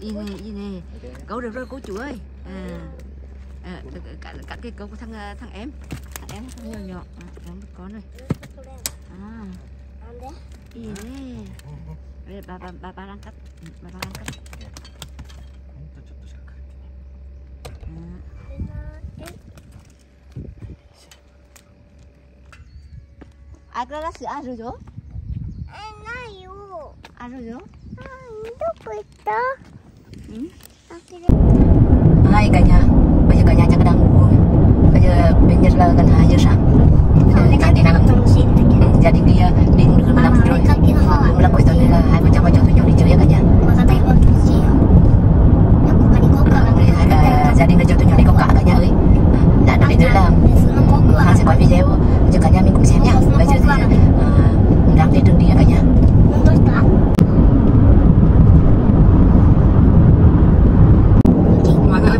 Yên nè, cậu được rồi cô chú ơi. Cắt cái câu của thằng em nhỏ con rồi. Yên nè, bà đang cắt, 아, 그라스 아주죠? 아니요. 아주죠? 아, 이거 있다. 응? Hai cả nhà. Bây giờ cả nhà chắc đang ngủ. Bây giờ bên Nhật là gần 2 giờ sáng. Cả đi làm. Gia đình kia đi ngủ được 15 phút rồi. Cũng là buổi tối nay là hai vợ chồng tôi nhau đi chơi cả nhà. Gia đình đã cho tôi nhau đi câu cá cả nhà ơi. Đã đến đây là Hà sẽ quay video cho cả nhà mình cùng xem nha. Bây giờ thì đang trên đường đi cả nhà. Mọi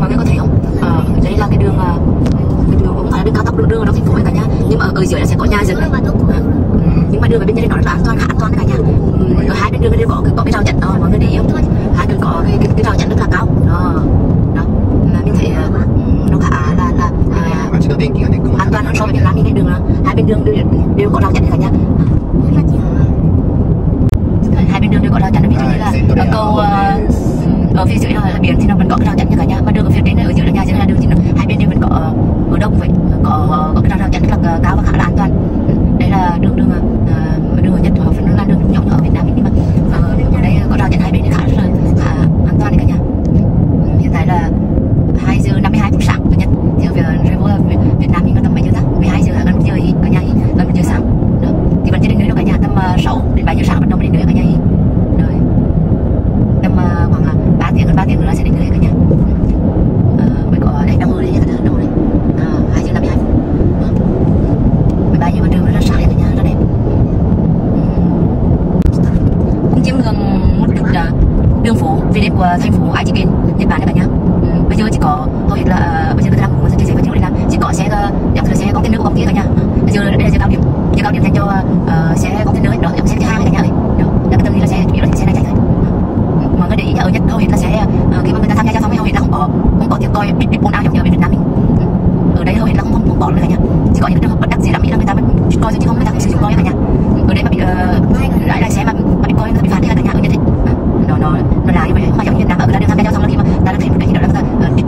người có thấy không? Đây là cái đường cũng phải đường cao tốc, đường ở trong thành phố cả nhà. Nhưng mà ở dưới là sẽ có nhà dừng này. Nhưng mà đường ở bên dưới đó là khá an toàn cả nhà. Ở hai bên đường đây có cái rào chắn đó, mọi người để ý không? Hai bên có cái rào chắn rất là cao. Đó, mình thấy nó khá là an toàn hơn so với Việt Nam. Đường hai bên đường đều có rào chắn cả nhà. Hai bên đường đều có rào chắn, ví dụ như là cầu ở phía dưới là biển thì nó vẫn có cái rào chắn cả nhà, mà đường ở phía trên ở dưới là nhà, dưới là đường thì hai bên đều vẫn có ở đông vậy, có cái rào chắn rất là cao và khá là an toàn. Đây là đường ở Nhật, họ vẫn là đường nhỏ ở Việt Nam, nhưng mà ở đây có rào chắn hai bên thì khá an toàn cả nhà. Hiện tại là 2:52 sáng ở Nhật, thì ở Việt Nam mình có tầm mấy giờ ta? 12 giờ, gần 1 giờ cả nhà, gần 1 giờ sáng. Đó. Thì vẫn chưa đến nơi đâu cả nhà, tầm 6 đến 7 giờ sáng bắt đầu mới đến nơi cả nhà. Rồi. Tầm khoảng 3 tiếng nữa là sẽ đến nơi cả nhà. Mới có đấy, đang ở đây cả nhà, đang ở đây. 2:52. 13 giờ đường rất sáng cả nhà, rất đẹp. Chiêm ngưỡng một chút đường phố về đẹp của thành phố Aichi, Nhật Bản cả nhà. Bây giờ chỉ có hầu hết là bây giờ tôi đang muốn chơi xe và chơi đi làm, chỉ có xe dòng xe container của công ty cả nhà. Bây giờ đây là giờ cao điểm dành cho xe container đó, dòng xe thứ hai cả nhà ơi. Đó là cái tâm lý là xe chủ yếu là xe này chạy thôi. Mọi người để ý ở Nhật hầu hết là xe khi mà người ta tham gia giao thông hầu hết là không có tiếng còi bip bip ồn ào giống như ở Việt Nam mình. Ở đây hầu hết là không có nữa cả nhà, chỉ có những trường hợp bất đắc dĩ lắm là người ta vẫn coi chứ không người ta không sử dụng coi cả nhà. Ở đây mà bị lái xe mà bị coi người ta bị phạt đấy cả nhà ở Nhật ấy. Nó là như vậy, không phải giống như Việt Nam ở là đường tham gia giao thông là khi mà ta đã thấy một cái gì đó là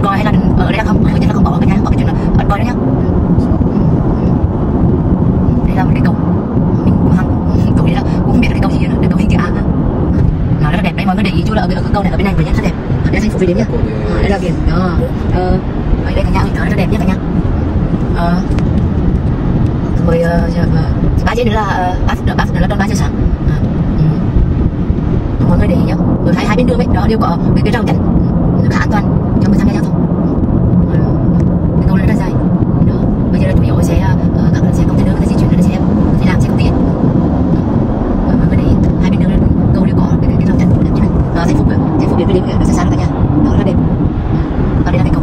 coi hay là ở đây là không, ở Nhật là không có cả nhà, có cái chuyện là ẩn coi đó nhá. Đây là một cái cầu, mình cầu đấy là cũng biết cái cầu gì nữa, cái cầu hình chữ A. Nó rất đẹp đấy, mọi người để ý chú là ở cầu này ở bên này với nhá, rất đẹp. Đây là thành phố về đến nhá. Đây là biển. Ở đây cả nhà nó rất đẹp nhất cả nhà. Rồi 3 giờ nữa là 3 phút nữa là 3 giờ sáng. Mọi người để ý nhá, ở hai bên đường ấy đó đều có cái rào chắn khá an toàn cho người tham gia giao thông. Cái cầu này rất dài đó. Bây giờ là chủ yếu sẽ các xe container người ta di chuyển là xe làm xe công ty. Mọi người để ý hai bên đường cầu đều có cái rào chắn như này. Thành phố biển Việt Nam xa lắm cả nhà, nó rất đẹp. Và đây là cái cầu.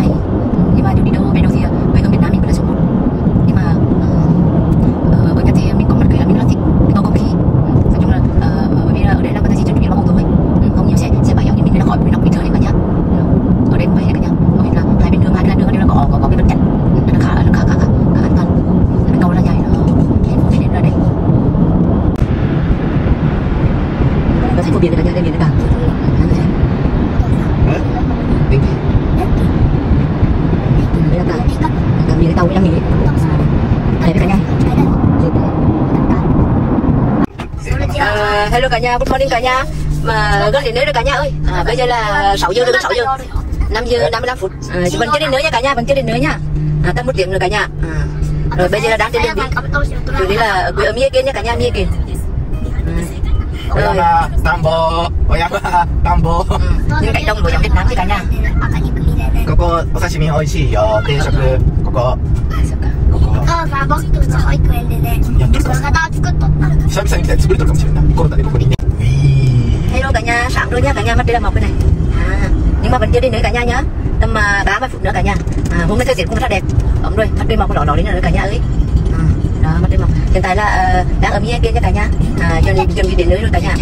Hello cả nhà, good morning cả nhà. Mà gần đến nơi rồi cả nhà ơi. Bây giờ là 6 giờ 5 giờ 55 phút. Chứ vẫn chưa đến nơi nha cả nhà, vẫn chưa đến nơi nha. Tầm 1 tiếng rồi cả nhà. Rồi bây giờ là đang trên đường đi. Chủ yếu là ở Mie Ken nha cả nhà, Mie Ken. Rồi Tambo, Oyama, Tambo. Những cánh đồng lúa giống Việt Nam thôi cả nhà. Koko osashimi oishii yo, denshaku koko. 作っとった久々に来たら潰れとるかもしれんな。コロナでここにね。Hello cả nhà, sáng rồi nha cả nhà, mặt đây là mọc cái này. Nhưng mà vẫn chưa đến đấy cả nhà nhá. Tầm 30 phút nữa cả nhà. Hôm nay thời tiết cũng rất đẹp. Ấm rồi, mặt đây mọc đỏ đỏ đến rồi cả nhà ơi. Đó, mặt đây mọc. Hiện tại là đang ở Mie Ken nha cả nhà. Chuẩn bị đến nơi rồi cả nhà.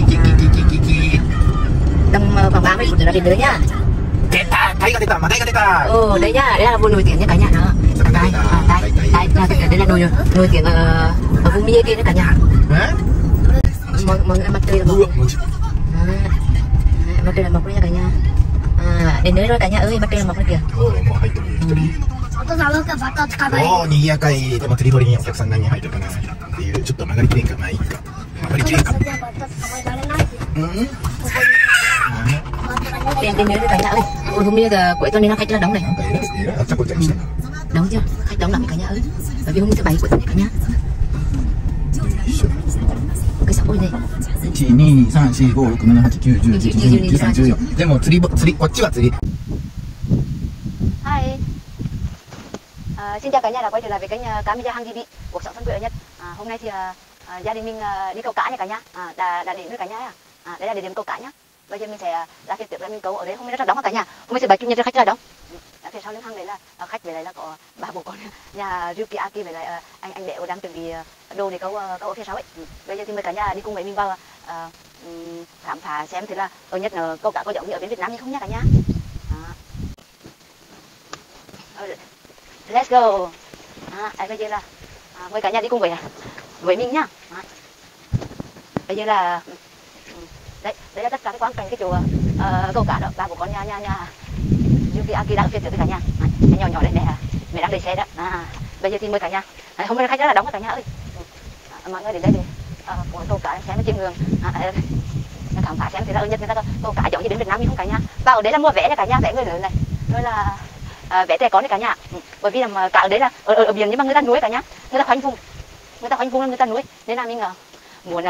Tầm khoảng 30 phút nữa là đến nơi nhá. Ừ, đấy nhá, đây là vùng nổi tiếng nha cả nhà. Đây là nổi tiếng ở vùng Mie Ken cả nhà. Mặt đây là mọc. Mặt trời là mọc đấy nha cả nhà. Đến nơi rồi cả nhà ơi, mặt trời là mọc đấy kìa. Đến nơi rồi cả nhà ơi. Hôm nay là cuối tuần nên khách là đóng này. Đóng chưa? Khách đóng lắm cả nhà ơi. Bởi vì hôm nay thứ Bảy cuối tuần cả nhà. Cái sọc này. 1,2,3,4,5,6,7,8,9,10,11,12,13,14 でも釣りこっちは釣り。 Hi, xin chào cả nhà đã quay trở lại với kênh Kamiya Hang jp cuộc sống thân quê ở Nhật. Hôm nay thì gia đình mình đi câu cá nha cả nhà. Đã đến với cả nhà. Đây là địa điểm câu cá nhá. Bây giờ mình sẽ ra phía trước là mình câu ở đây. Hôm nay rất là đóng cả nhà. Hôm nay sẽ 7 chủ nhật cho khách ra đóng. Phía sau lưng hang đấy là khách, về lại là có 3 bố con nhà Ryuki Aki, về lại anh Đệ đang chuẩn bị đồ để câu ở phía sau ấy. Bây giờ thì mời cả nhà đi cùng với mình vào khám phá xem thế là ở Nhật câu cá có giống như ở bên Việt Nam hay không nhá cả nhà. Let's go. Bây giờ là mời cả nhà đi cùng với mình nhá. Bây giờ là đấy là tất cả các quán cảnh cái chỗ câu cá đó, 3 bố con nhà Yuki Aki đang phiên tới cả nhà. Nhỏ nhỏ đây nè, mẹ đang đẩy xe đó. Bây giờ thì mời cả nhà. Hôm nay khách rất là đóng cả nhà ơi. Mọi người đến đây thì câu cá xem nó chiêm ngưỡng, khám phá xem thì ra ở Nhật người ta câu cá giống như đến Việt Nam như không cả nhà. Và ở đấy là mua vé nha cả nhà, vé người lớn này, rồi là vé trẻ con đấy cả nhà. Bởi vì là cá ở đấy là ở biển nhưng mà người ta nuôi cả nhà, người ta khoanh vùng người ta nuôi, nên là mình muốn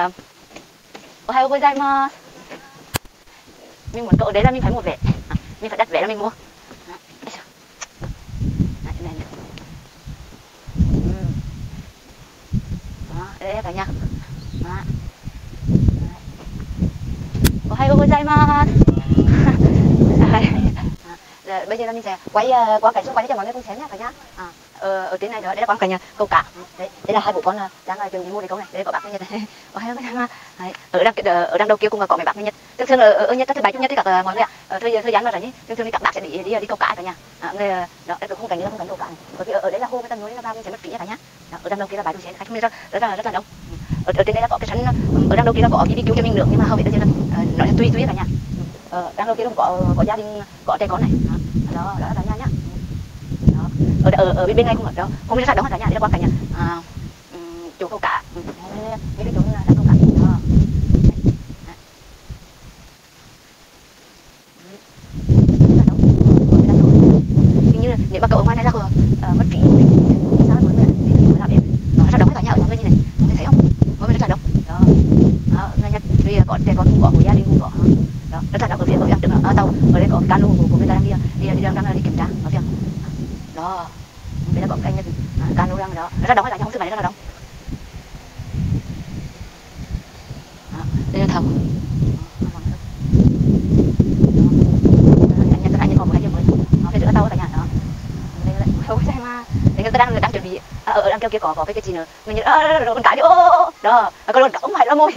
mình muốn cậu đấy là mình phải mua vé, mình phải đặt vé là mình mua. Đây cả nhà. Ohayou gozaimasu. Bây giờ mình sẽ quay cảnh xung quanh cho mọi người cùng xem nha cả nhà. Ở trên này đó, đây là quán cảnh câu cá. Đấy, đây là 2 bố con đang chuẩn bị mua để câu này. Đây có bác người Nhật này. Ohayou gozaimasu. Đấy, ở đằng đầu kia cũng có mấy bác người Nhật. Thường thường ở Nhật các thứ Bảy Chủ nhật thì các mọi người ạ. Thời gian mà rảnh ấy, thường thường thì các bác sẽ đi câu cá cả nhà. Người đó, đây là khung cảnh câu cá này. Bởi vì ở đây là hồ người ta nuôi nên là vào mình sẽ mất phí nha cả nhà. Ở đằng đầu kia là bãi đỗ xe khách, hôm nay rất là đông. Ở trên đây là có cái sân, ở đằng đầu kia là có BBQ cho mình được, nhưng mà không biết là nó sẽ tùy cả nhà. Ở đằng đầu kia cũng có gia đình, có trẻ con này. Đó, đó là cả nhà nhá. Đó. Ở bên này cũng ở đó. Hôm nay rất là đông cả nhà, đây là quán cả nhà. Chỗ câu cá. Đây là chỗ đang câu cá. Đó. Hình như nếu mà cậu ở ngoài này ra khỏi mất phí. Trẻ con cũng có, của gia đình cũng có. Đó, rất là đặc biệt ở tàu. Ở đây có cano của người ta đang đi kiểm tra ở phía. Đó. Đây là bọn anh cano đang đó. Rất là đóng cả nhà, không thứ Bảy rất là đóng. Đó, đây là thầu. Anh còn một cái mới. Nó phải rửa tàu cả nhà đó. Đây là không xem mà. Người ta đang chuẩn bị ở đằng kia có cái gì nữa. Mình nhìn con cá đi. Đó, con lợn đóng phải là môi.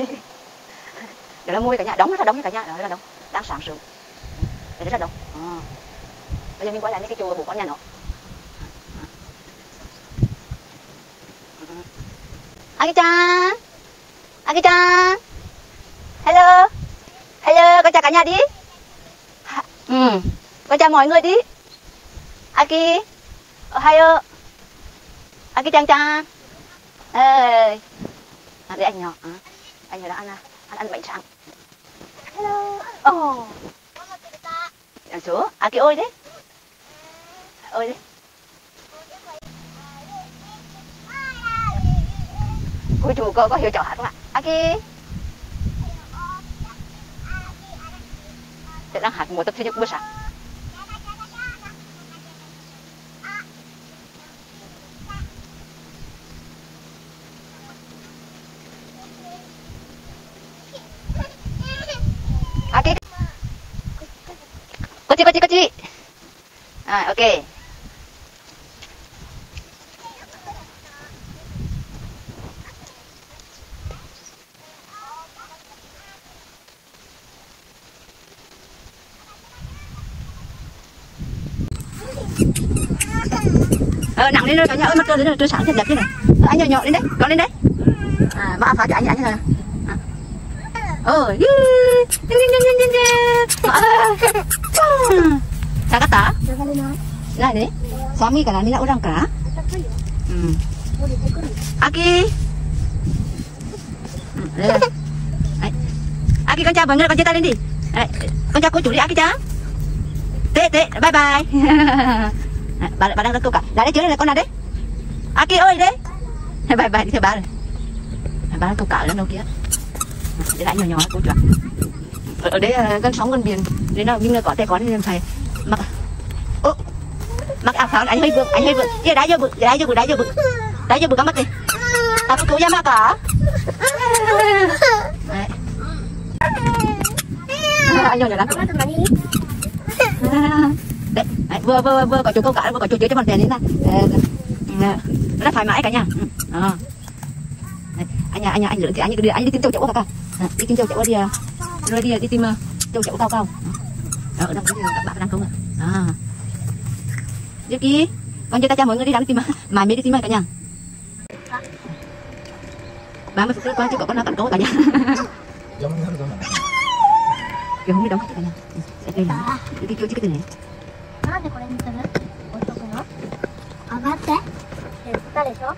Để là mua cả nhà, đóng cả nhà, đó là đóng, đang sáng sớm, để rất là đóng. Bây giờ mình quay lại cái chùa bố con nhà nó. Aki-chan, hello, con chào cả nhà đi. Con chào mọi người đi. Aki, Ohayou, Aki-chan, ơi, để anh nhỏ, anh nhỏ đã ăn bánh sáng. Hello. Oh. Ăn số. Aki ơi đấy. Ơi đấy. Cô chủ có hiểu cháu hát không ạ? Aki. Chị đang hát một tập thể dục buổi sáng. こっち。はい、オッケー。Nặng lên rồi cả nhà ơi, mặt trời lên rồi, trời sáng thật đẹp thế này. Anh nhỏ nhỏ lên đấy, con lên đấy. À, vã phá cho anh rồi. Sao cắt tá? Lại đấy. Suami cả là mình đã uống cả. Aki. Đây. Aki con chào mọi người, con chia tay lên đi. Con chào cô chủ đi Aki chá. Tệ, bye bye. Bà đang câu cả. Đã đấy chứ này con nào đấy. Aki ơi đấy. Bà đi theo bà rồi. Bà đang câu cả lên đâu kia. Để lại nhỏ nhỏ cô chuột. Ở đấy gần sóng gần biển. Đấy nào nhưng là có tay có nên phải mặc. Ô. Mặc áo pháo anh hơi vượng. Kia đá vô vực. Đá vô vực có mắt đi. Ta có câu ra mà cả. Đấy. Anh nhỏ nhỏ đang câu. Đấy, vừa có chỗ câu cá, vừa có chỗ chơi cho bọn trẻ đến ra. Rất là thoải mái cả nhà. Anh lớn thì anh đi tìm châu chậu cao. Đi tìm châu chậu đi, rồi đi tìm châu chậu cao. Đó, ở đâu có các bạn đang không ạ? À. Đi kì. Con cho ta cho mọi người đi đám tìm mà mới đi tìm mà cả nhà. 30 phút nữa con chưa có con nào tặng câu cả nhà. Giống như con. Kiểu không biết đóng hết cả nhà. Đây là cái kêu chứ cái này. なんでこれにする？置いとくの？上がって。で、蓋でしょ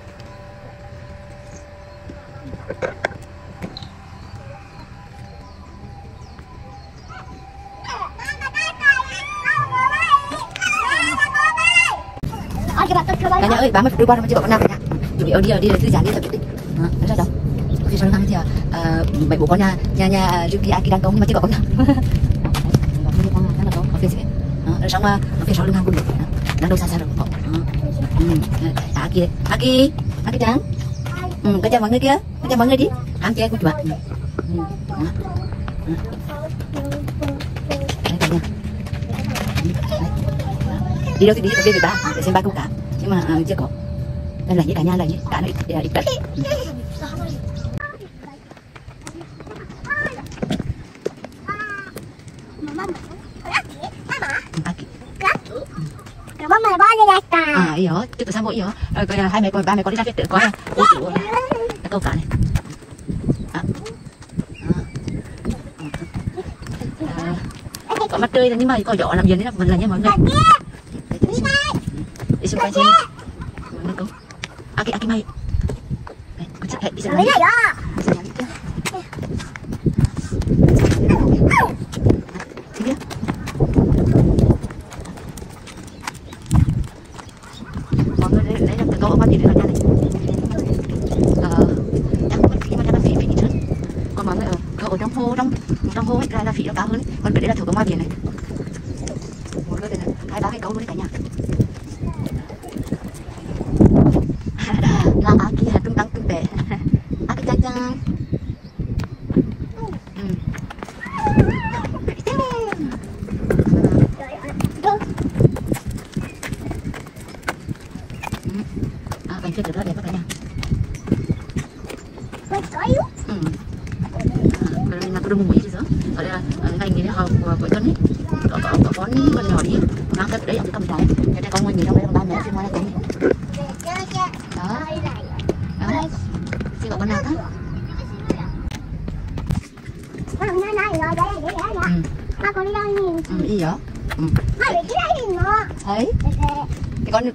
？Cả nhà ơi, 30 phút qua rồi mà chưa có con nào cả nhà. Chuẩn bị đi thư giãn đi tập chút đi. Đó, nó ra đâu? Khi sau này thì bảy bố con nhà Yuki Aki đang công mà chưa có con nào. Xong phía sau lưng hang cũng được, đang đâu xa rồi. Aki trắng, có cho mọi người kia, có cho mọi người đi, ăn chơi của chuột. Đi đâu thì đi, đi về ba, để xem ba cũng cả, nhưng mà chưa có. Đây là như cả nhà là như cả này, đây là ít đấy. Đó, chứ sao mỗi rồi coi là hai mẹ con ba mẹ con đi ra viện tự coi câu cá này. Có mặt trời nhưng mà có gió làm gì đấy vẫn là nha mọi người. Đi xuống coi xem. Mình câu. Aki mày. Con chạy đi xem.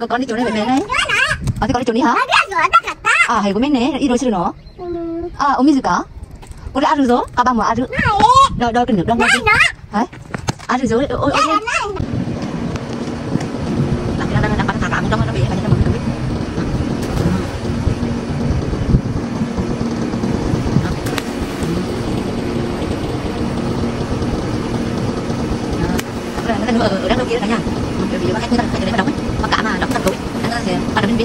Con đi chỗ này về mẹ này. Thì con đi chỗ này hả? À hay của mẹ này, đi rồi chứ nó. À ông biết gì cả. Con đã ăn rồi, cả ba mùa ăn rồi. Đôi cái nước đông lên. Đấy. Ăn rồi, ôi.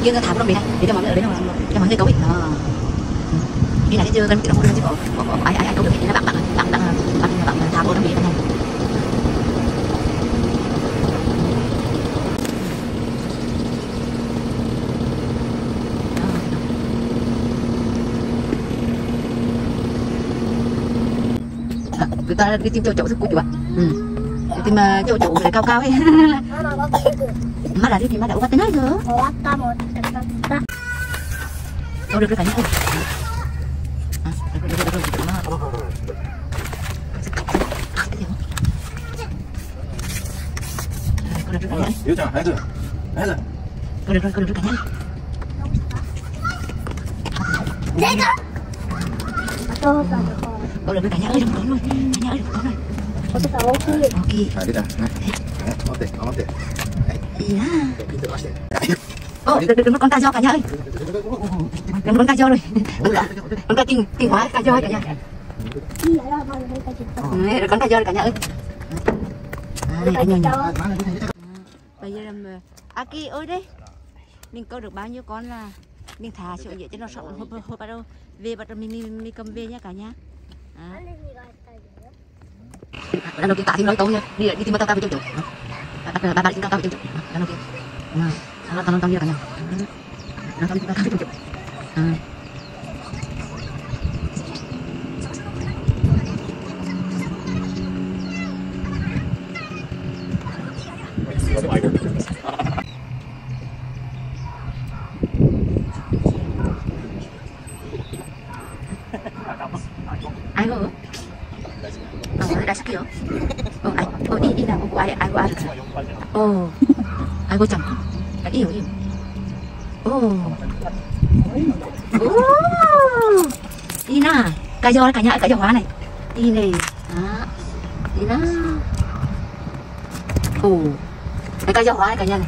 Kia ra thảm trong biển này để cho mọi người ở bên trong cho mọi người câu ấy. Khi nào chưa cần cái đó chưa có ai câu được thì là bạn thảm trong biển này. người ta đi tìm chỗ chỗ rất cũ ạ. Tìm chỗ chỗ để cao cao ấy. Má đã đi thì má đã bắt tới nơi rồi. Đâu được cái cảnh này. Được rồi, hết rồi. Con được cả nhé. Đấy cơ. Con được cả nhé, ơi đừng có luôn. Cả nhé, ơi đừng có luôn. Có sức tao không? Ok. Đấy, đấy. Đấy, đừng có con ta do cả nhé ơi. Đừng có con ta do rồi. Con ta kinh quá, ta do cả nhé. Con ta do rồi cả nhé ơi. Bây giờ làm Aki ơi đấy, mình câu được bao nhiêu con là mình thả xuống dưới cho nó sọc hộp bắt đầu về bắt đầu mình cầm về nha cả nhà. Lần đầu tiên tả thì nói tông nha, đi tìm tao tao với châu chủ, ba ba đi tao tao với châu chủ, lần đầu tiên, tao như cả nhà, tao với châu chủ. Ai ngờ? Đã sắc kìa. Đi nào của ai của ai. Ai của chồng. Đã yêu đi. Đi nào. Cà giò cả nhà, cà giò hóa này. Đi này. Đi nào. Cà giò hóa này cả nhà này.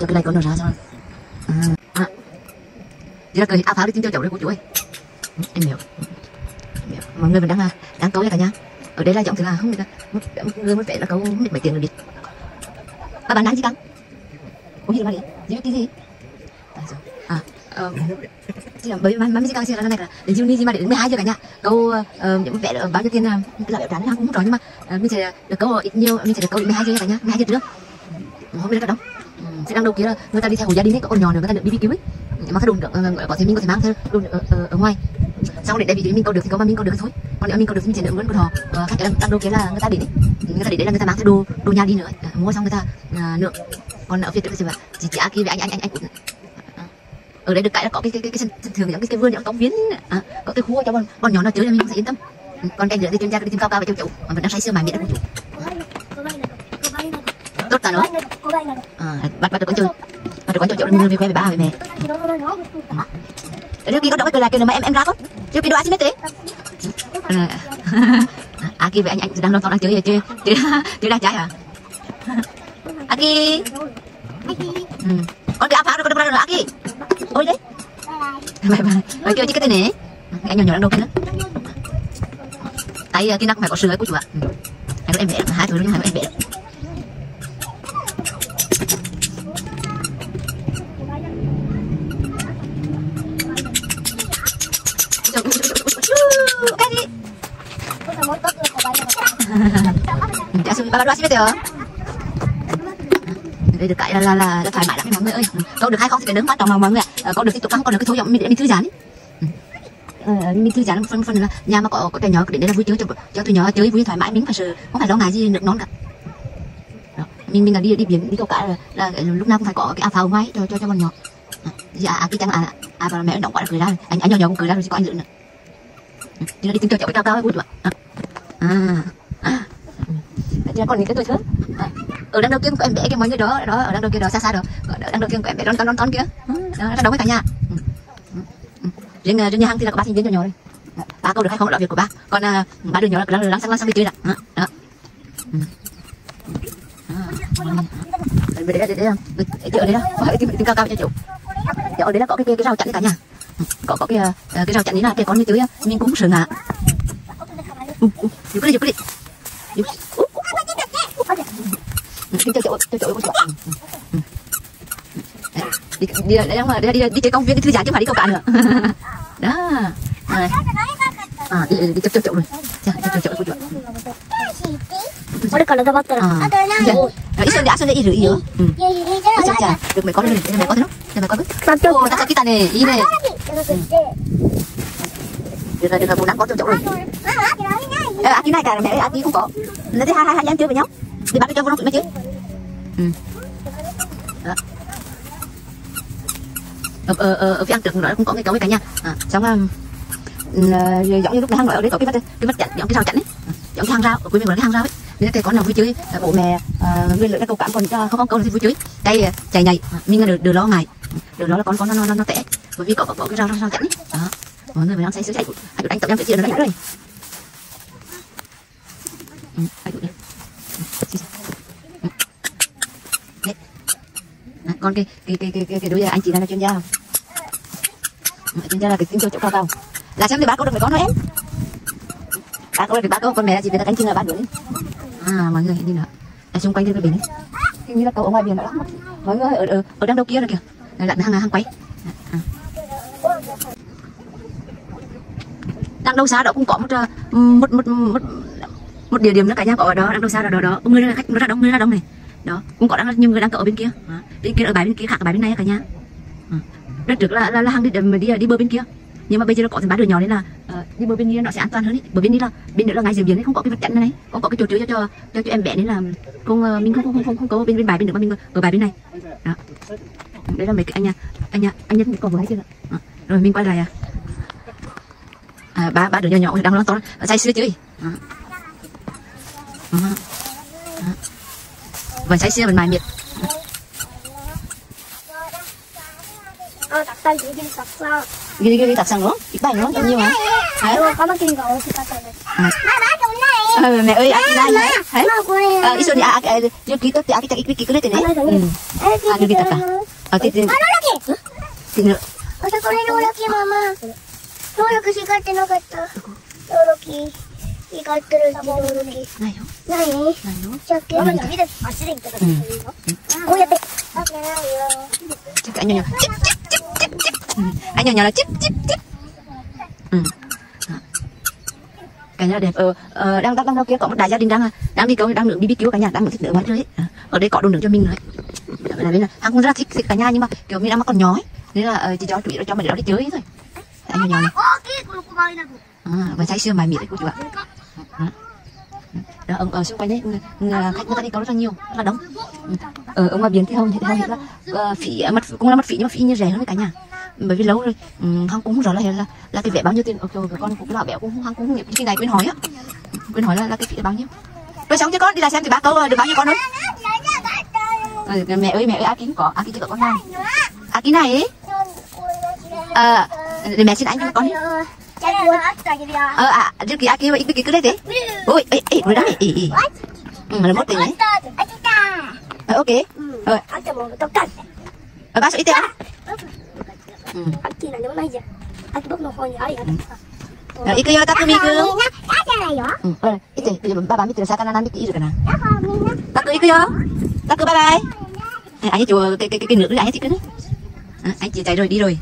cho cái này có nó ra sao ra cười áo pháo đi kiếm cho chậu đấy của chú ơi. Em hiểu mọi người mình đang cấu nha cả nhà, ở đây là giọng thứ là không người ta người mới vẽ là cấu hết mấy tiếng rồi đi ba bạn đang gì căng uống gì mà đi gì cái gì bởi vì mấy gì căng xưa là cái này là để chiều đi gì mà để đến 12 giờ cả nhà câu những vẽ bao nhiêu tiền là vẽ trán nó cũng rõ nhưng mà mình sẽ được câu ít nhiều mình sẽ được câu đến 12 giờ cả nhà 12 giờ trước không biết nó đâu sẽ đang đâu kia là người ta đi theo hồ gia đình ấy có ồn nhòn rồi người ta được đi cứu ấy mà cái đồn có thể mình có thể mang theo đồn ở ngoài sau để đây vì mình câu được thì có mà mình câu được thôi còn nếu mình câu được thì mình chỉ được vẫn của họ khách đang đâu kia là người ta để đấy người ta để đấy là người ta mang theo đồ nhà đi nữa mua xong người ta nợ còn ở phía trước thì chị Aki về anh cũng ở đây được cái là có cái sân thường những cái vườn những công viên có cái khu cho bọn nhỏ nó chơi là mình cũng sẽ yên tâm còn cái nữa thì chuyên gia cái tim cao cao về châu chủ mà vẫn đang say sưa mải miệng của chủ tốt ta nữa bắt được con chơi bắt được con chơi chỗ mình về quê về ba về mẹ trước khi có động cái là kêu là em ra không trước khi đó xin tế à kia về anh đang lo đang chơi chơi chơi đang trái à à kia con cái áo pháo được đâu rồi à kia ôi đấy bye kêu chứ cái tên này anh nhỏ đang đâu kia nữa tay kia nó phải có sưởi của chú ạ em vẽ hai thứ nhưng mà em vẽ bà đoán xin biết đây được cái là thoải mái lắm mọi người ơi. Câu được hay không thì phải đứng mắt trong lòng mọi người ạ. Có được tiếp tục ăn, có được cái thôi giọng mình thư giãn. Mình thư giãn một phần là nhà mà có trẻ nhỏ đến đây là vui chơi cho tụi nhỏ chơi vui thoải mái mình phải sợ không phải lo ngại gì nước nón cả. Đó. Mình là đi biển đi câu cá là lúc nào cũng phải có cái áo phao ngoài cho bọn nhỏ. Dạ cái chẳng bà mẹ động quá cười ra rồi. Anh nhỏ cũng cười ra rồi chứ có anh nữa. Chứ đi tìm cho cháu cái cao cao ấy vui chú ạ. Còn những cái tuổi thơ ở đằng đầu tiên của em bé cái mọi người đó đó ở đằng đầu kia đó xa đó ở đằng đầu tiên của em bé non kia đó nó đóng với cả nhà riêng nhà hàng thì là có ba thành viên nhỏ rồi ba câu được hay không là việc của ba còn ba đứa nhỏ là lắng sang đi chơi đó đó về đây không ở đây đó phải tìm cao cao cho chủ Ở đấy là có cái rau chắn cả nhà. Có cái rau chắn đấy là cái con như tưới mình cũng sợ ngã. Giúp cái đi. Đi chơi công viên đi thư giãn chứ mà đi câu cá nữa. Đó. Đi chụp rồi. Chụp. Được là bắt rồi. Ít sơn đã sơn để rửa rửa. Được mấy con này, mấy con thế nó, mấy con cứ. Tao sẽ cái này, ý này. Được là bố nắng có chỗ chỗ rồi. Cái này cả mẹ ơi, cái không có. Nó thấy hai anh chơi với nhau. Đi bắt cho vô nó tụi nó chứ. Đó. Ở phía ăn được nói cũng có cái cấu cả nhà. Xong giống như lúc đang nói ở đây có cái vắt chặt, giống cái rau chặt ấy. Giống cái hang rau, quý vị gọi là cái hang rau ấy. Nên cái con nào vui chơi, bộ mẹ nguyên lượng câu cảm còn không câu thì vui chơi. Cây chạy nhảy, nhưng là đừng lo ngại. Đừng lo là con nó tệ. Bởi vì có cái rau chặt ấy. Đó. Mọi người phải ăn say sưa chạy. Anh đánh tập em phải chia nó đánh rồi. Con cái đối với anh chị này là chuyên gia không? Chuyên gia là cái tính cho chỗ cao cao. Là xem thì bác có được mấy con thôi em. Bác có được thì bác có, con mẹ chị về đặt cánh chim là bác gửi. Mọi người nhìn nữa. Ở xung quanh đây là biển đấy. Hình như là cầu ở ngoài biển đó. Mọi người ở đằng đâu kia rồi kìa. Lại hàng quấy. Đằng đâu xa đó cũng có một địa điểm nữa cả nhà, có ở đó, đằng đâu xa đó. Người là khách, nó ra đông, người ra đông này. Đó, cũng có nhiều người đang cậu ở bên kia. Bên kia ở bãi bên kia, khác ở bãi bên này cả nhà. Đợt trước là hàng đi bờ bên kia. Nhưng mà bây giờ nó có bán đường nhỏ nên là đi bờ bên kia nó sẽ an toàn hơn ấy. Bởi vì bên nữa là ngay dưới biển ấy, không có cái vật chắn này, không có cái chỗ chứa cho em bé nên là mình không có bên bãi bên nữa mà mình ở bãi bên này. Đó. Đấy là mấy cái anh Nhân còn vừa hay chưa ạ? Rồi mình quay lại ba đứa nhỏ đang lo to say sưa chơi. Vẫn say sưa vẫn mải miệt. Ghi tập sang luôn, ít bài luôn, nhiều mà. Có mắc kinh cầu thì ta tập được. Mẹ ơi, ăn đây này. Hả? Ít rồi à, vô ký tập thì cái ít ký cứ thế này. Được ký tập à? Tin nữa. Anh nhỏ là chip. Cả nhà đẹp. Đang đâu kia có một đại gia đình đang đi câu, đang nướng BBQ cả nhà, đang thích nướng quá trời. Ở đây có đồ nướng cho mình rồi. Bên này Hằng cũng rất thích cả nhà nhưng mà kiểu mình đang còn nhỏ ấy. Nên là chị cho mình đó đi chơi thôi. Anh nhỏ này. Và trái xưa mài miệng đấy cô chú ạ. Đó, ở xung quanh đấy khách người ta đi có rất là nhiều, rất là đông. Ở ngoài biển thì không phí mất cũng là mất phí nhưng mà phí như rẻ hơn cả nhà. Bởi vì lâu rồi Hằng cũng không rõ là cái vé bao nhiêu tiền. Rồi con cũng là béo cũng Hằng cũng không nghiệp cái này quên hỏi á. Quên hỏi là cái phí là bao nhiêu. Rồi xong cho con đi là xem thì bác câu được bao nhiêu con thôi. Mẹ ơi A Kín chưa có con này. A Kín này ấy. Để mẹ xin anh cho con đi. Trước kia kia cái cứ đấy thế. Ôi, rồi đó này. Là một tình đấy. Ok. Bác sĩ tên. Ikuyo takumi kun. Ba biết sao ta biết gì rồi nè. Taku ikuyo. Taku bye bye. Anh chùa cái nước anh thích cái đấy. Anh chị chạy rồi đi rồi.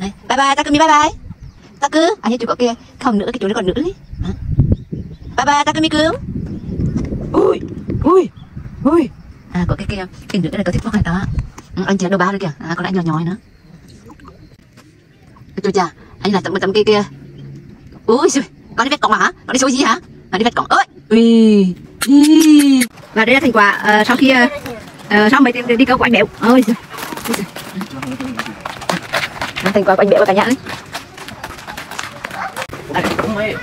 Bye bye Takumi bye bye. Taku, anh ấy chú có kia, không nữa cái chú nó còn nữ đấy. Bye bye Takumi cướng. Ui. Có cái kia, cái nữ này có thích phong này đó. Anh chị đâu ba rồi kìa, còn anh nhỏ nhói nữa. Chú chà, anh lại tầm kia kia. Ui giời, con đi vét cọng hả? Con đi xấu gì hả? Đi vét cọng ơi. Ui. Và đây là thành quả sau khi sau mấy tiếng đi câu của anh Béo. Ôi giời. Thành quả của anh Béo cả nhà ơi. Mày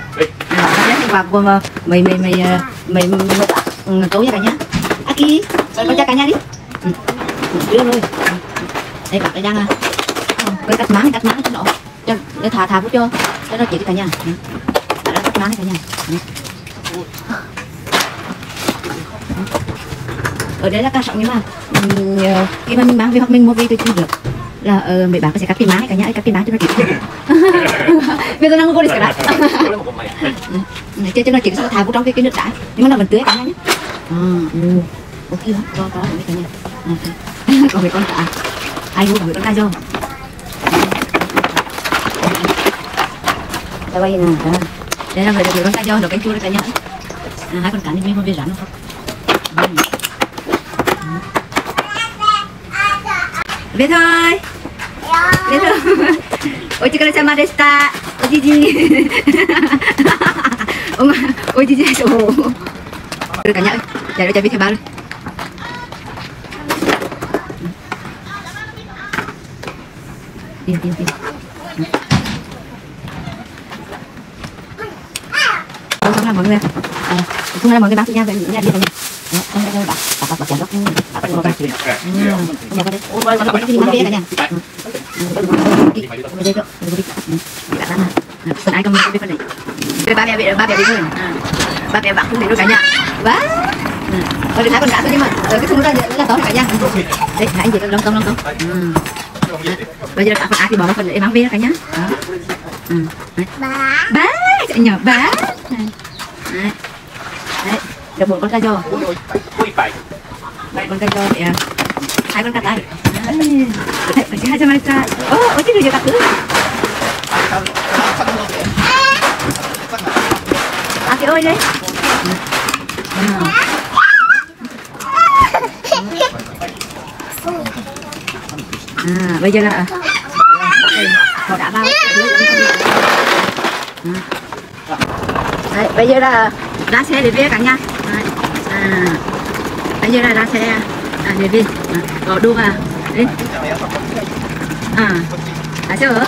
cấu nha cả nhà. Aki, con cho cả nhà đi. Đưa rồi. Đây bạn đang cắt máng cho nó. Để thả vô cho nó chỉ cả nhà. Đã cắt máng cả nhà. Ở đây là cá sống nhưng mà khi mà mình mang về hoặc mình mua về thì chưa được. là mấy bạn có sẽ cắt pin máy cả nhà, cắt pin máy cho nó kịp. Bây giờ đang vô đi cả bạn. Chơi cho nó kịp xong thả vô trong cái nước đã. Nhưng mà mình tưới cả nhà nhé. Ok lắm, có rồi cả nhà. Còn về con cả. Ai vô cả về con ca vô. Đây vậy nè. Đây là về con ca vô, được canh chua đấy cả nhà. Hai con cá này mình có về rắn không? Biết thôi. Biết thôi. Ôi chị Karasama deshita. Ôi chị chị. Ôi chị chị. Được cả nhà ơi. Để cho biết khai báo luôn. Đi. Đâu xong là mọi người. Không là mọi người bác nha, vậy nha đi thôi. Ba mẹ bạn không thấy đâu cả nhà. Quá. Thôi đừng thả con cá thôi nhưng mà cái thùng đó là to cả nhà. Đấy, hãy gì lông. Bây giờ cả con á thì bỏ vào phần để mang về cả nhà. Bá. Nhỏ bá. Đấy. Được một con cá vô. Con cá vô thì hai con cá tay. Hai trăm mét. Ôi chứ được cặp nữa. À cái ơi đấy. Bây giờ là họ đã vào. Đấy, bây giờ là đá xe để về cả nhà. Bây giờ là đá xe để về bỏ đu vào đấy. Chưa hả?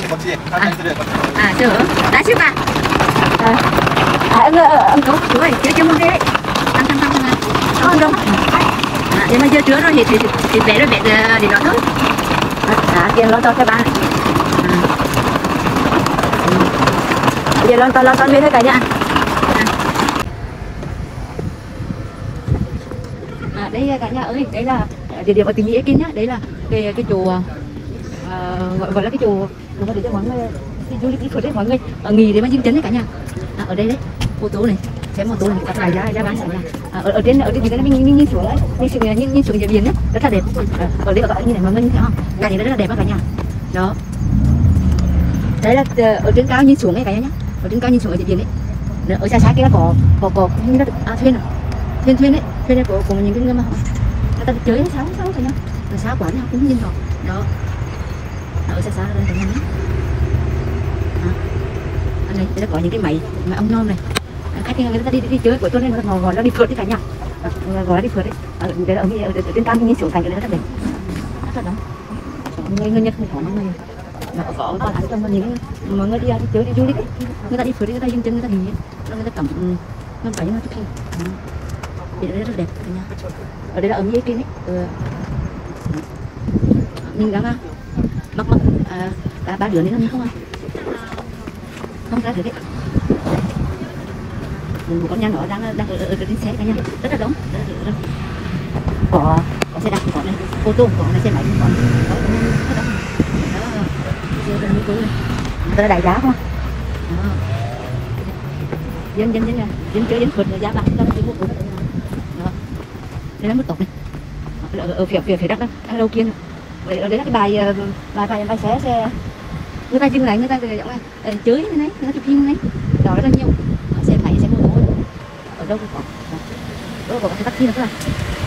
Chưa hả? Đá chưa bà? Ông cố chú ơi, chưa muốn đi. Ăn không? Thế mà chưa chứa rồi thì bé rồi bé để nó thôi. Tiền lo cho các bạn. Bây giờ lo to về thôi cả nhà. Đây cả nhà ơi, đấy là địa điểm ở tỉnh Mie Ken nhá, đấy là cái chỗ gọi là cái chỗ nó để cho mọi người du lịch đi phượt đấy mọi người nghỉ để mà dinh chấn đấy cả nhà. Ở đây đấy, ô tô này, xem ô tô này, các bài ra bán sẵn là ở trên thì mình nhìn xuống đấy, nhìn xuống dưới biển đấy, rất là đẹp. Ở đây gọi như này mà mình thấy không, cảnh này rất là đẹp các cả nhà. Đó, đấy là ở trên cao nhìn xuống đấy cả nhà nhá, ở trên cao nhìn xuống ở dưới biển đấy, ở xa kia là có như đất thuyền rồi. Thuyền đấy, thuyền này của những cái người mà người ta chơi nó sáu thôi nhá, nó sáu quả nó cũng nhìn rồi, đó, ở xa đây cả nhà nhé, anh này nó có những cái máy ong non này, khách người ta đi chơi của tôi nên nó gọi nó đi phượt đấy cả nhà, gọi nó đi phượt đấy, ở trên cao nhìn xuống cảnh cái đấy rất đẹp, rất lắm, người Nhật không có người, mà có ba tháng trong một những mọi người đi chơi đi du lịch, người ta đi phượt đi người ta dừng chân người ta nghỉ, người ta cầm nó phải nó chút thôi. Ở đây rất đẹp cả nhà. Ở đây là ở Mie Ken ấy. Mình đã mắc ba đứa nữa mình không ăn. Không ra được đấy. Một con nhà nó đang ở trên xe cả nhà. Rất là đông. Có xe đạp có này, ô tô có này, xe máy có này. Rất đông. Đó là đại giá không? Dân chơi dân phượt giá bạc trong cái vụ. Đây là một tộc này ở phía đất đó, ở đầu kia này. Ở đấy là cái bài xe người ta dừng lại người ta chửi thế này, người ta chụp hình này, đó rất là nhiều xe máy xe mô tô ở đâu cũng có, đâu có cái taxi nữa cơ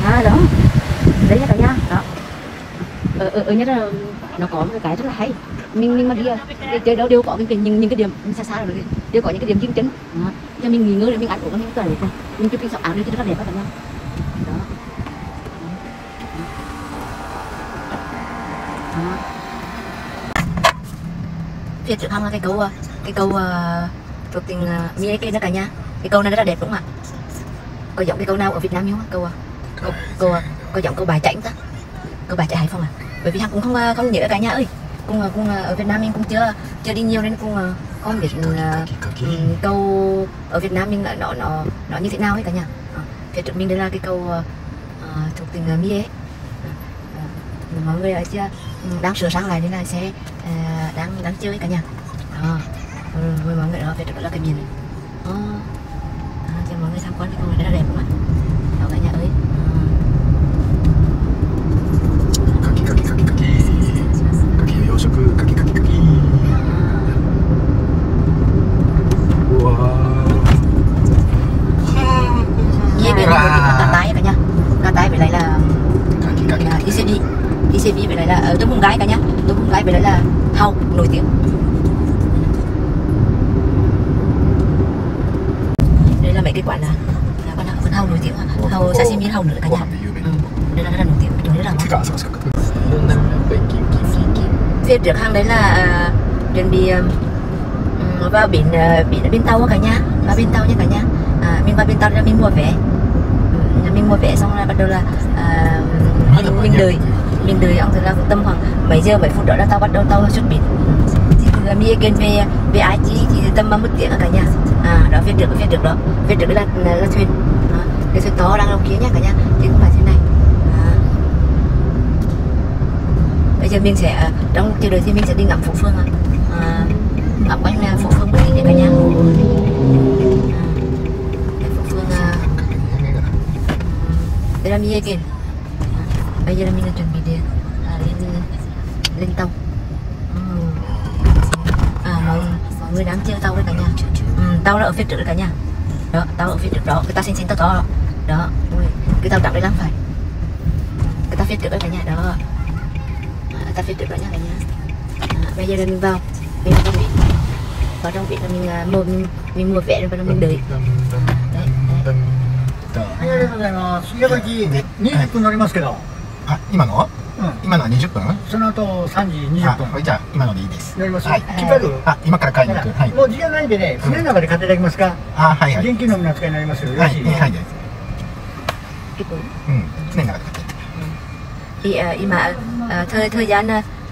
à đó, đấy là cả nhà đó. Ở nhất là nó có một cái rất là hay, mình mà đi chơi đâu đều có những cái điểm xa rồi đều có những cái điểm dừng chân cho mình nghỉ ngơi rồi mình ăn uống mình tẩy mình chụp hình sọc áo đi cho rất đẹp các bạn nha. Phía trước hông là cái câu thuộc tỉnh Mie Ken đó cả nhà. Cái câu này rất là đẹp đúng không ạ? Có giọng cái câu nào ở Việt Nam không? Câu giọng câu bài chạy không ta? Câu bài chạy Hải Phòng à? Bởi vì Hằng cũng không nhớ cả nhà ơi. Cũng ở Việt Nam mình cũng chưa đi nhiều nên cũng không biết câu ở Việt Nam mình nó như thế nào ấy cả nhà. Phía trước mình đây là cái câu thuộc tỉnh Mie mọi người ở chưa đang sửa sang lại nên là sẽ đang chơi cả nhà. Với mọi người đó, về đó là cái biển. Cho mọi người tham quan cái con này rất là đẹp luôn đó cả nhà ơi. ICB về đây là ở trong vùng gái cả nhá, trong vùng gái về đây là hàu nổi tiếng. Đây là mấy cái quán là quán hàu nổi tiếng, hàu sashimi, hàu nữa cả nhà. Đây là rất là nổi tiếng, chỗ rất là ngon. Phía trước hàng đấy là chuẩn bị vào bên tàu cả nhá, vào bên tàu nha cả nhá. Mình vào bên tàu là mình mua vé, xong là bắt đầu là mình đợi ông thật ra cũng tầm khoảng mấy giờ mấy phút đó là tao bắt đầu tao xuất biển. Thì Mie Ken về Ai Chi thì tầm 30 tiếng cả nhà. Đó phía trước đó, phía trước là thuyền, cái thuyền to đang ở kia nhá cả nhà, chứ không phải thế này. Bây giờ mình sẽ trong chiều đời thì mình sẽ đi ngắm phố phường, ngắm quanh là phố phường Mỹ cả nhà. Đây là Mie Ken. Bây giờ là mình chuẩn bị điện lên tàu. Mọi người đang chơi tàu đấy cả nhà. Tàu là ở phía trước đấy cả nhà. Đó, tàu ở phía trước đó, cái tàu xanh tàu to. Đó, cái tàu đậm đấy lắm phải. Cái tàu phía trước đấy cả nhà đó. Tàu phía trước đó nha cả nhà. Bây giờ là mình vào, trong biển là mình mua vé rồi và mình đợi. Đấy. 今、thời gian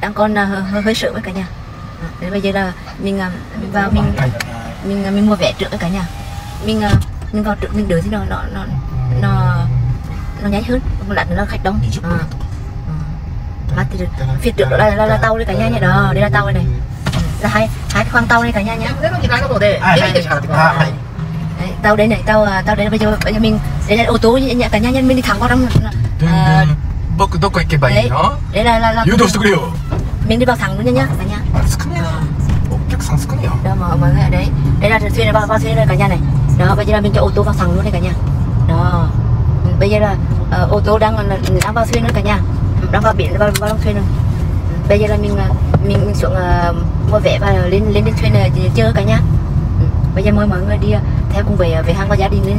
đang còn hơi sợ với cả nhà. Đến bây giờ là mình vào mình mua vé trước với cả nhà. Mình vào trước mình đợi thì nó nháy hơn, một lát nữa là khách đông. Phía trước đó là tàu đây cả nhà nhé, đó đây là tàu đây này, là hai khoang tàu đây cả nhà nhé. Tàu đây này, tàu đây bây giờ mình đây là ô tô nhé cả nhà nhé, mình đi thẳng vào trong. Đây là mình đi vào thẳng luôn nhé cả nhà. Đó mọi người ở đây, đây là thuyền vào thuyền rồi cả nhà này. Đó bây giờ là mình cho ô tô vào thẳng luôn đây cả nhà. Đó bây giờ là ô tô đang vào thuyền nữa cả nhà, đang vào biển vào thuyền rồi. Bây giờ là mình xuống mua vé và lên thuyền chơi cả nhà. Bây giờ mời mọi người đi theo cùng về hàng và gia đình lên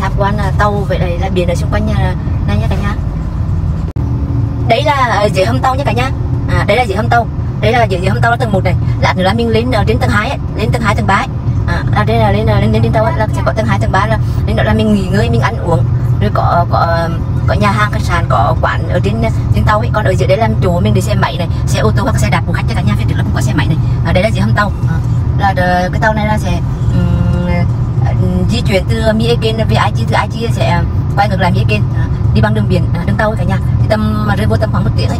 tham quan tàu vậy này là biển ở xung quanh nhà này nhé cả nhà. Đấy là dưới hầm tàu nhé cả nhà. Đấy là dưới hầm tàu, đây là dưới hầm tàu là tầng 1 này, lát nữa là mình lên đến tầng 2 ấy, lên tầng 2 tầng 3 ấy. Đây là lên tàu ấy, là sẽ có tầng 2 tầng 3 là lên đó là mình nghỉ ngơi, mình ăn uống. Rồi có nhà hàng khách sạn, có quán ở trên tàu ấy. Còn ở dưới đấy là chỗ mình đi xe máy này, xe ô tô hoặc xe đạp của khách cho cả nhà. Phía trước là cũng có xe máy này. Đây là dưới hầm tàu. Là cái tàu này là sẽ di chuyển từ Mie Ken về Ai Chi, từ Ai Chi sẽ quay ngược lại Mie Ken, đi bằng đường biển, đường tàu ấy cả nhà. Thì rơi vô tầm khoảng 1 tiếng ấy.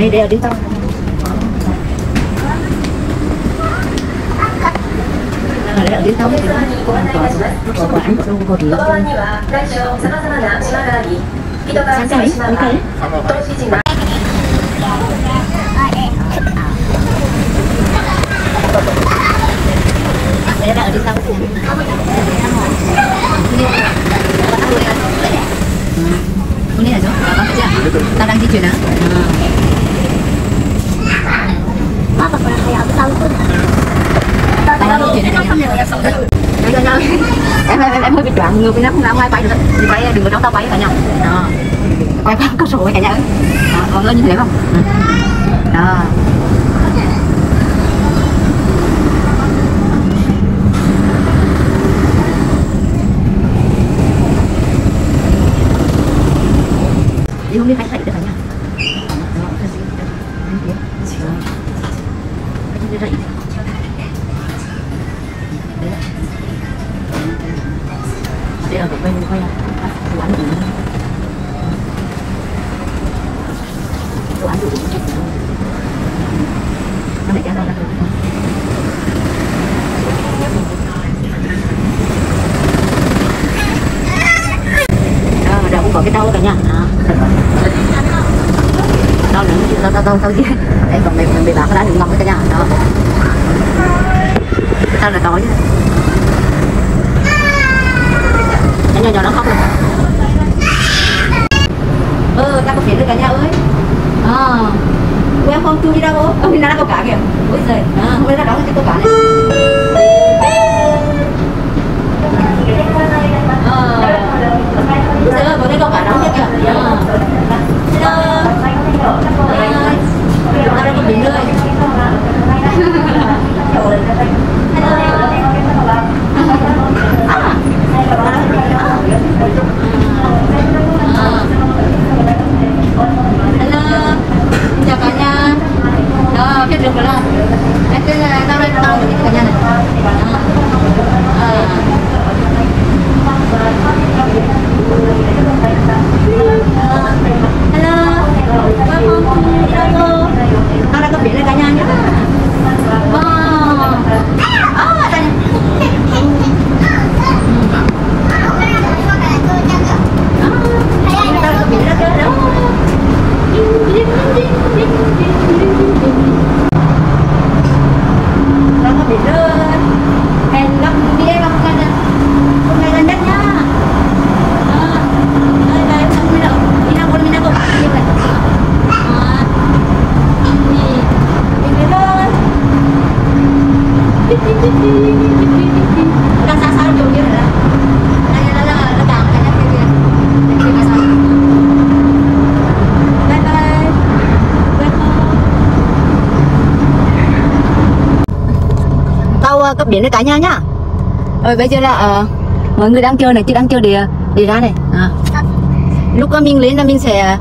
đi đeo đi tao. Để đi tao. Ta đang di chuyển á. Bác phải học xong luôn. Em hơi bị choáng người vì nó không làm ai bay được. Đi bay đừng có đóng tao bay cả nhà. Đó. Quay qua có sổ cả nhà ơi. Còn lên như thế không? Đó. Đi hôm nay phải dậy được cả nhà. Đây là bên quay quán đủ. Quán đủ. Nó để ra đâu ra được. Đó, đâu cũng có cái đau cả nhà. Tao chứ em còn mình bị bạc đã đừng ngọc với cả nhà đó. Tao là tối cái nhỏ nhỏ nó khóc rồi. Tao có chuyện được cả nhà ơi. Welcome to đi đâu bố. Hôm nay nó có cả kìa. Ôi giời, hôm nay nó đóng cho tôi cả này. Ôi giời, bố thấy có cả đóng nhất kìa. Cấp điện cho cả nhà nhá. Rồi bây giờ là mọi người đang chơi này, chứ đang chơi để ra này. Lúc mình lên là mình sẽ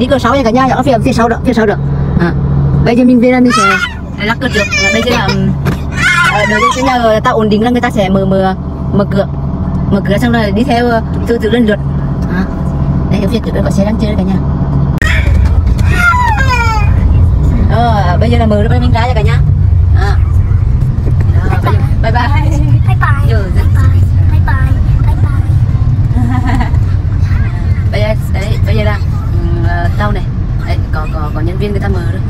đi cửa 6 nha cả nhà, ở phía sau đó, phía sau được. Bây giờ mình về là mình sẽ lắc cửa trước. Bây giờ là đợi cho nhà người ta ổn định là người ta sẽ mở cửa xong rồi đi theo từ lần lượt. Đây ở phía trước đó có xe đang chơi cả nhà. Bây giờ là mở ra mình ra cho cả nhà. Bye bye. Bye bye. Bye bye. Bây giờ là tao này. Đấy, có nhân viên người ta mở rồi.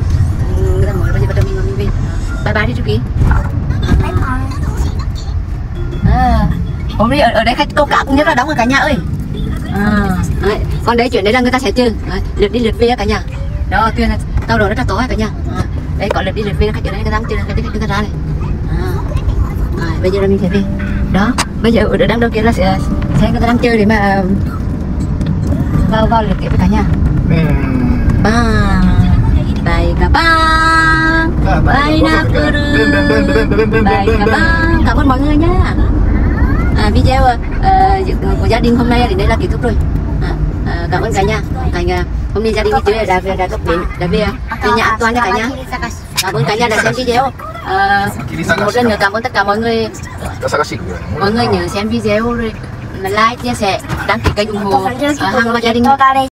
Người ta mở bây giờ bắt đầu mình vào nhân viên. Bye bye đi chú ký. Bye bye. Hôm nay ở đây khách câu cá cũng nhất là đóng rồi cả nhà ơi. Đấy, còn đấy chuyện đấy là người ta sẽ chơi. Lượt đi lượt về cả nhà. Đó tuyên là tao đồ rất là tối cả nhà. Đây có lượt đi lượt về khách ở đây người ta chưa khách chúng ta ra này. Bây giờ là mình sẽ về. Đó, bây giờ ở đằng đâu kia là sẽ xe người ta đang chơi để mà vào lượt tiếp với cả nhà. Ba, bay cả ba, bay na curu, bay cả ba. Cảm ơn mọi người nhé. Video của gia đình hôm nay đến đây là kết thúc rồi. Cảm ơn cả nhà. Hôm nay gia đình đi chơi đã gặp đến về nhà an toàn nha cả nhà. Cảm ơn cả nhà đã xem video. Một lần nữa cảm ơn tất cả mọi người. Mọi người nhớ xem video rồi like, chia sẻ, đăng ký kênh ủng hộ hàng và gia đình.